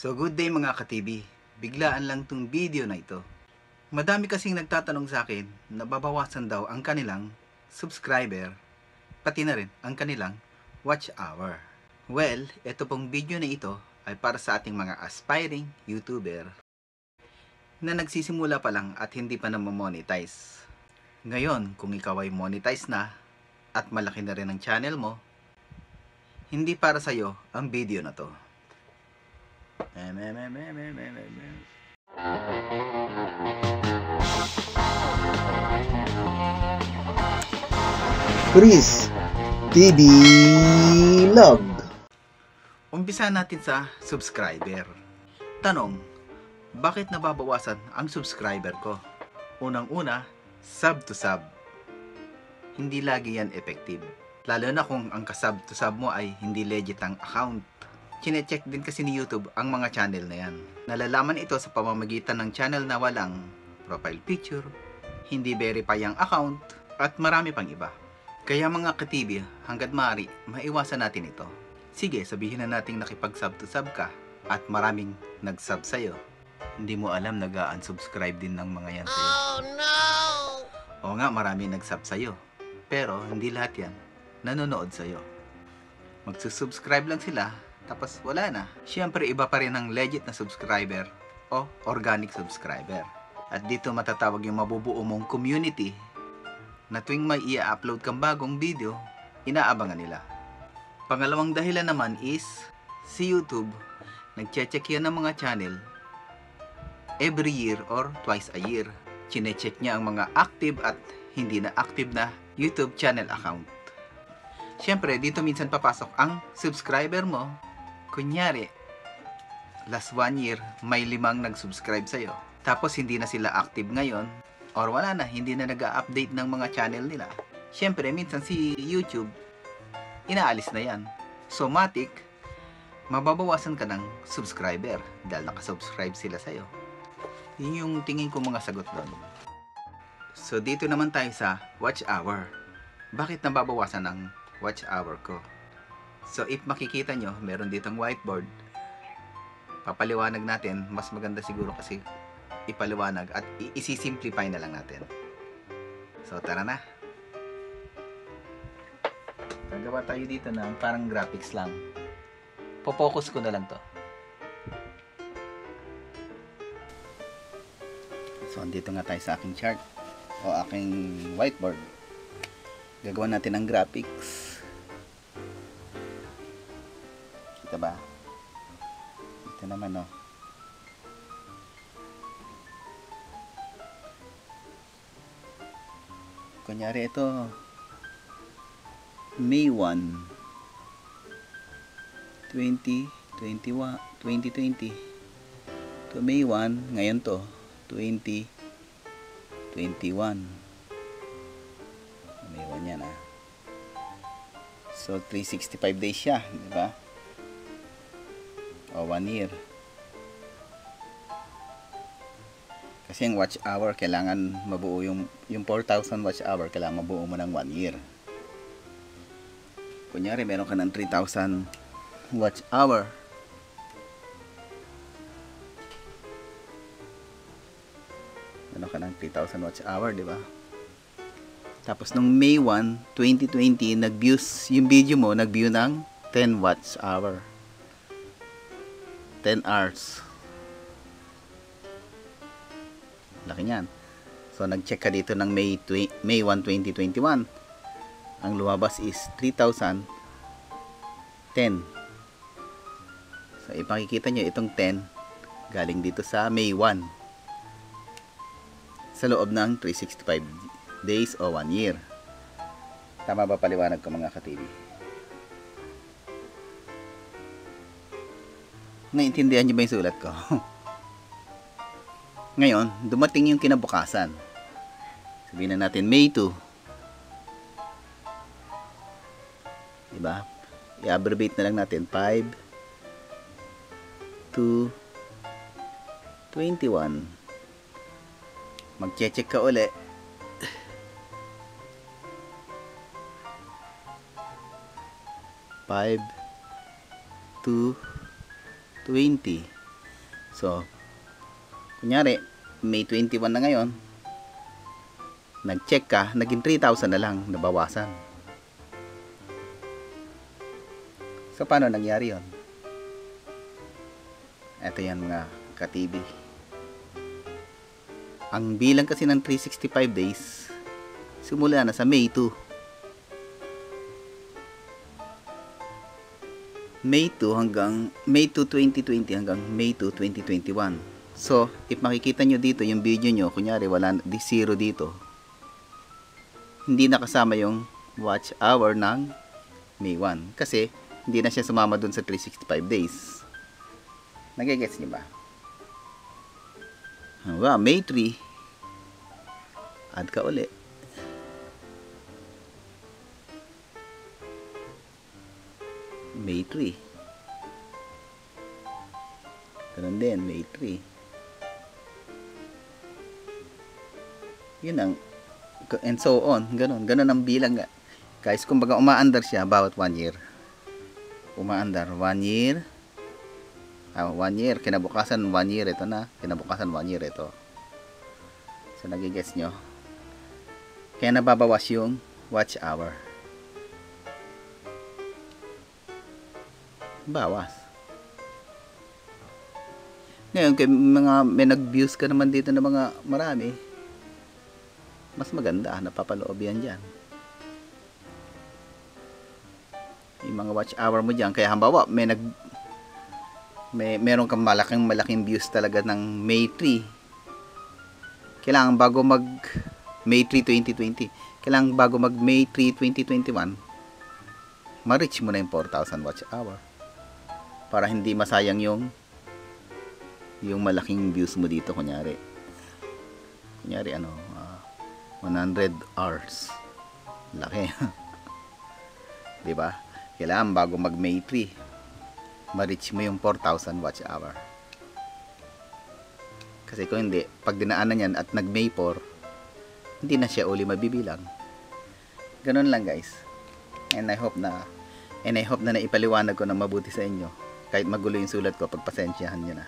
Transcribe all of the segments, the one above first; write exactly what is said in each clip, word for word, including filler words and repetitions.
So good day mga ka-T V, biglaan lang tong video na ito. Madami kasing nagtatanong sa akin na babawasan daw ang kanilang subscriber, pati na rin ang kanilang watch hour. Well, ito pong video na ito ay para sa ating mga aspiring YouTuber na nagsisimula pa lang at hindi pa namamonetize. Ngayon, kung ikaw ay monetize na at malaki na rin ang channel mo, hindi para sa'yo ang video na to. Chris T V Log. Umpisa natin sa subscriber. Tanong, bakit nababawasan ang subscriber ko? Unang-una, sub to sub. Hindi lagi yan effective. Lalo na kung ang kasub to sub mo ay hindi legit ang account. Chine-check din kasi ni YouTube ang mga channel na yan. Nalalaman ito sa pamamagitan ng channel na walang profile picture, hindi verify ang account, at marami pang iba. Kaya mga ka-T V, hanggat maaari, maiwasan natin ito. Sige, sabihin na natin nakipag-sub to sub ka at maraming nag-sub sa'yo. Hindi mo alam, nag-unsubscribe din ng mga yan sa'yo. Oh no! Oo nga, maraming nag-sub sa'yo. Pero hindi lahat yan nanonood sa'yo. Magsusubscribe lang sila, tapos wala na. Siyempre iba pa rin ang legit na subscriber o organic subscriber. At dito matatawag yung mabubuo mong community na tuwing may i-upload kang bagong video, inaabangan nila. Pangalawang dahilan naman is si YouTube, nagche-check yan ng mga channel every year or twice a year. Chine-check niya ang mga active at hindi na active na YouTube channel account. Siyempre dito minsan papasok ang subscriber mo. Kunyari, last one year, may limang nag-subscribe sa'yo. Tapos, hindi na sila active ngayon or wala na, hindi na nag-update ng mga channel nila. Siyempre, minsan si YouTube, inaalis na yan. So, matik, mababawasan ka ng subscriber dahil nakasubscribe sila sa'yo. Yun yung tingin ko mga sagot doon. So, dito naman tayo sa watch hour. Bakit nababawasan ang watch hour ko? So if makikita nyo, meron ditong whiteboard. Papaliwanag natin. Mas maganda siguro kasi ipaliwanag at isisimplify na lang natin. So tara na. Nagawa tayo dito ng parang graphics lang. Popokus ko na lang to. So andito nga tayo sa aking chart o aking whiteboard. Gagawa natin ng graphics. Diba? Ito naman o. Oh. Kunyari ito. May first, twenty twenty-one, twenty twenty. To May first, ngayon to, twenty twenty-one. May first yan ah. So, three sixty-five days siya. Diba? O one year. Kasi yung watch hour kailangan mabuo yung yung four thousand watch hour kailangan mabuo mo ng one year. Kunyari meron ka ng three thousand watch hour. Meron ka ng three thousand watch hour, di ba? Tapos nung May first, twenty twenty, nag-views yung video mo, nag-view ng ten watch hour. ten hours. Laki niyan. So nag-check ka dito ng May first, twenty twenty-one. Ang lumabas is three thousand ten. So ipakikita nyo itong ten galing dito sa May first. Sa loob ng three sixty-five days o one year. Tama ba paliwanag ko mga ka-T V? Naiintindihan niyo ba yung sulat ko? Ngayon, dumating yung kinabukasan. Sabihin na natin May second. Diba? I-abbreviate na lang natin five, two, twenty-one. Mag-check ka uli. five, two, twenty. So, kunyari, may twenty-one na ngayon. Nag-check ka, naging three thousand na lang, nabawasan. So, paano nangyari yon? Ito yan mga ka-T V. Ang bilang kasi ng three sixty-five days, simula na sa May two. May two hanggang May two twenty twenty hanggang May two twenty twenty-one. So, if makikita nyo dito yung video nyo, kunyari wala di zero dito. Hindi nakasama yung watch hour ng May one kasi hindi na siya sumama dun sa three sixty-five days. Nagigets nyo ba? Hanggang May three add ka ulit. May three. Ganun din, May three. Yun ang, and so on, ganun. Ganun ang bilang. Guys, kumbaga umaandar siya bawat one year. Umaandar, one year. Ah, one year. Kinabukasan, one year. Ito na. Kinabukasan, one year. Ito. So, nagigets nyo. Kaya nababawas yung watch hour. Bawas. Ngayon, kay mga may nag-views ka naman dito na mga marami, mas maganda, napapaloob yan dyan. Yung mga watch hour mo dyan, kaya halimbawa, may nag may, meron kang malaking malaking views talaga ng May three. Kailangan bago mag May three twenty twenty, kailangan bago mag May three twenty twenty-one, ma-reach mo na yung four thousand watch hour. Para hindi masayang yung yung malaking views mo dito, kunyari kunyari ano uh, one hundred hours, laki. Di ba? Kailangan bago mag May three ma-reach mo yung four thousand watch hour, kasi kung hindi, pag dinaanan yan at nag May four, hindi na siya uli mabibilang. Ganun lang, guys. And I hope na and I hope na naipaliwanag ko na mabuti sa inyo. Kahit magulo yung sulat ko, pagpasensyahan nyo na.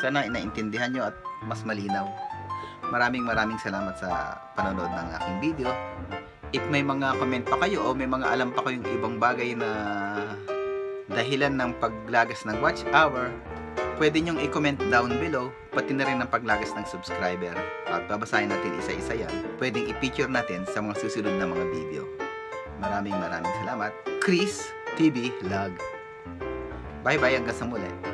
Sana naintindihan nyo at mas malinaw. Maraming maraming salamat sa panonood ng aking video. If may mga comment pa kayo o may mga alam pa kayong ibang bagay na dahilan ng paglagas ng watch hour, pwede nyong i-comment down below, pati na rin ang paglagas ng subscriber. At babasahin natin isa-isa yan. Pwedeng i-picture natin sa mga susunod na mga video. Maraming maraming salamat. Chris T V Log. Bye-bye hanggang sa muli.